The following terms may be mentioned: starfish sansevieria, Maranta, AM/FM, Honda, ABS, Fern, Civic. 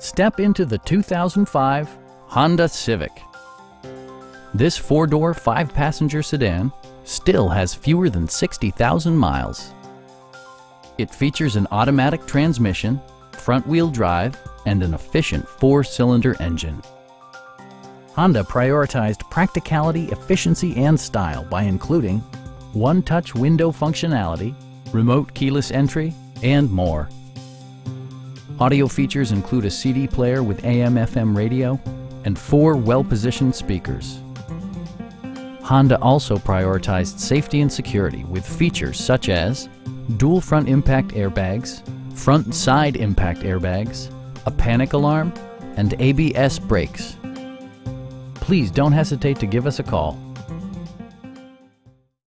Step into the 2005 Honda Civic. This four-door, five-passenger sedan still has fewer than 60,000 miles. It features an automatic transmission, front-wheel drive, and an efficient four-cylinder engine. Honda prioritized practicality, efficiency, and style by including one-touch window functionality, remote keyless entry, and more. Audio features include a CD player with AM/FM radio and four well-positioned speakers. Honda also prioritized safety and security with features such as dual front impact airbags, front and side impact airbags, a panic alarm, and ABS brakes. Please don't hesitate to give us a call.